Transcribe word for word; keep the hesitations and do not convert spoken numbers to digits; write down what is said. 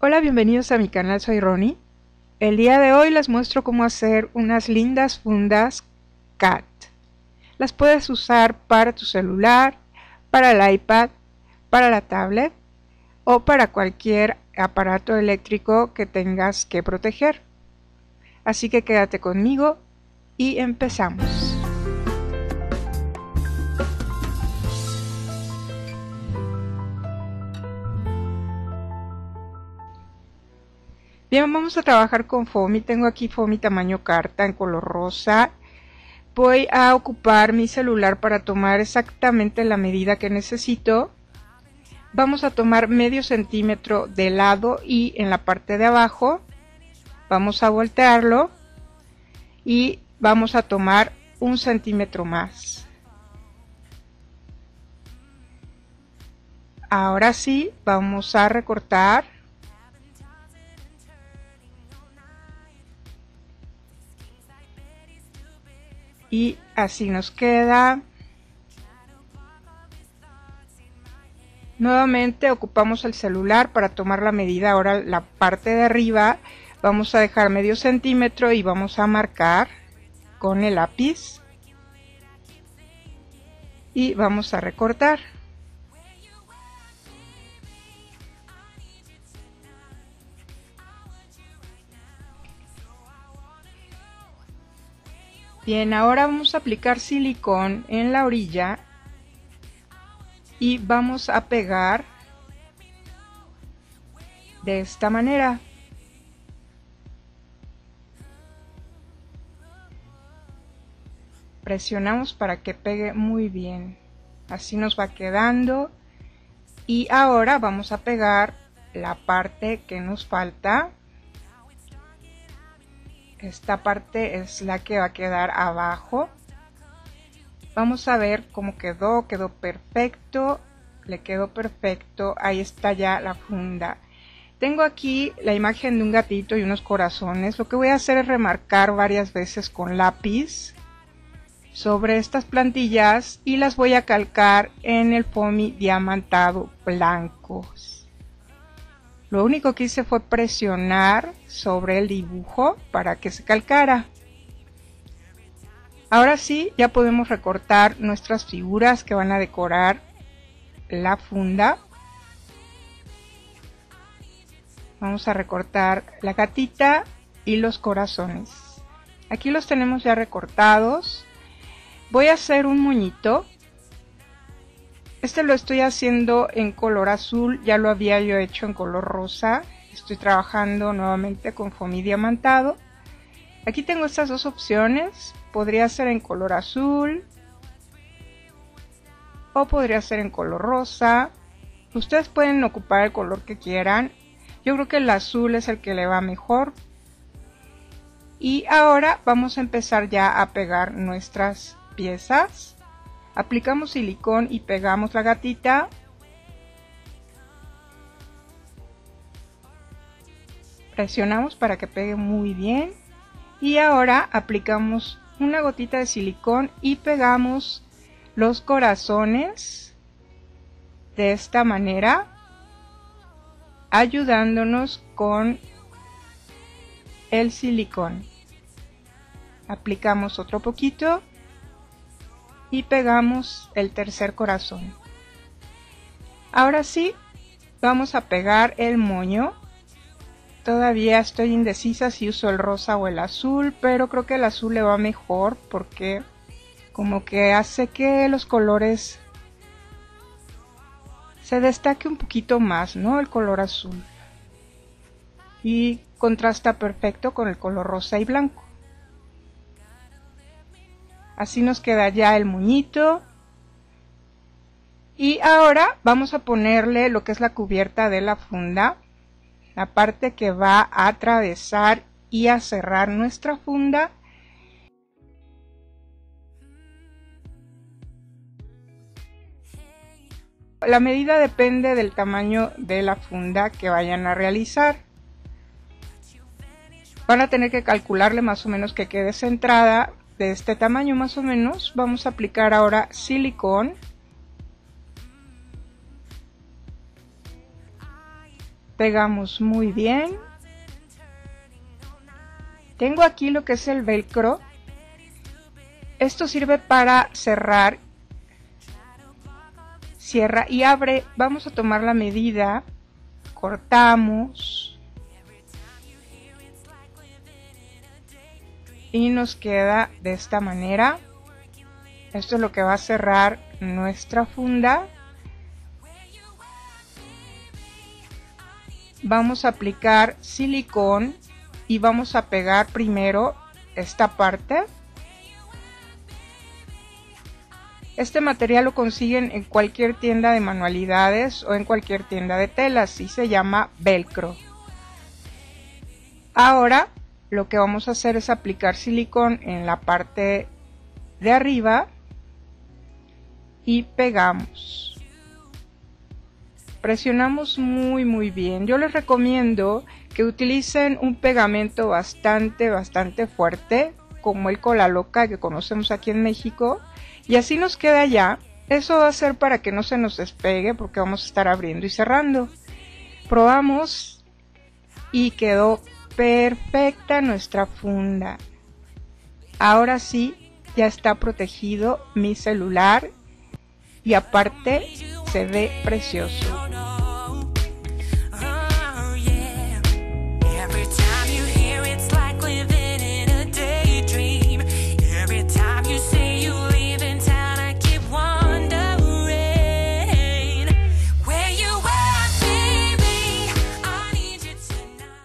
Hola, bienvenidos a mi canal, soy Ronnie. El día de hoy les muestro cómo hacer unas lindas fundas cat. Las puedes usar para tu celular, para el iPad, para la tablet o para cualquier aparato eléctrico que tengas que proteger. Así que quédate conmigo y empezamos. Bien, vamos a trabajar con Fomi. Tengo aquí Fomi tamaño carta en color rosa. Voy a ocupar mi celular para tomar exactamente la medida que necesito. Vamos a tomar medio centímetro de lado y en la parte de abajo vamos a voltearlo y vamos a tomar un centímetro más. Ahora sí, vamos a recortar. Y así nos queda. Nuevamente ocupamos el celular para tomar la medida. Ahora la parte de arriba vamos a dejar medio centímetro y vamos a marcar con el lápiz. Y vamos a recortar. Bien, ahora vamos a aplicar silicón en la orilla y vamos a pegar de esta manera. Presionamos para que pegue muy bien. Así nos va quedando. Y ahora vamos a pegar la parte que nos falta. Esta parte es la que va a quedar abajo. Vamos a ver cómo quedó. Quedó perfecto. Le quedó perfecto. Ahí está ya la funda. Tengo aquí la imagen de un gatito y unos corazones. Lo que voy a hacer es remarcar varias veces con lápiz sobre estas plantillas y las voy a calcar en el Fomi diamantado blancos. Lo único que hice fue presionar sobre el dibujo para que se calcara. Ahora sí, ya podemos recortar nuestras figuras que van a decorar la funda. Vamos a recortar la gatita y los corazones. Aquí los tenemos ya recortados. Voy a hacer un moñito. Este lo estoy haciendo en color azul, ya lo había yo hecho en color rosa. Estoy trabajando nuevamente con Fomi diamantado. Aquí tengo estas dos opciones, podría ser en color azul o podría ser en color rosa. Ustedes pueden ocupar el color que quieran, yo creo que el azul es el que le va mejor. Y ahora vamos a empezar ya a pegar nuestras piezas. Aplicamos silicón y pegamos la gatita. Presionamos para que pegue muy bien. Y ahora aplicamos una gotita de silicón y pegamos los corazones de esta manera, ayudándonos con el silicón. Aplicamos otro poquito. Y pegamos el tercer corazón. Ahora sí, vamos a pegar el moño. Todavía estoy indecisa si uso el rosa o el azul, pero creo que el azul le va mejor porque como que hace que los colores se destaque un poquito más, ¿no? El color azul. Y contrasta perfecto con el color rosa y blanco. Así nos queda ya el moñito. Y ahora vamos a ponerle lo que es la cubierta de la funda, la parte que va a atravesar y a cerrar nuestra funda. La medida depende del tamaño de la funda que vayan a realizar. Van a tener que calcularle más o menos que quede centrada. De este tamaño más o menos. Vamos a aplicar ahora silicón Pegamos muy bien. Tengo aquí lo que es el velcro. Esto sirve para cerrar. Cierra y abre. Vamos a tomar la medida. Cortamos. Y nos queda de esta manera. Esto es lo que va a cerrar nuestra funda. Vamos a aplicar silicón y vamos a pegar primero esta parte. Este material lo consiguen en cualquier tienda de manualidades o en cualquier tienda de telas y se llama velcro. Ahora lo que vamos a hacer es aplicar silicón en la parte de arriba y pegamos. Presionamos muy muy bien. Yo les recomiendo que utilicen un pegamento bastante bastante fuerte, como el Cola Loca que conocemos aquí en México, y así nos queda ya. Eso va a ser para que no se nos despegue, porque vamos a estar abriendo y cerrando. Probamos y quedó perfecta nuestra funda. Ahora sí, ya está protegido mi celular y aparte se ve precioso.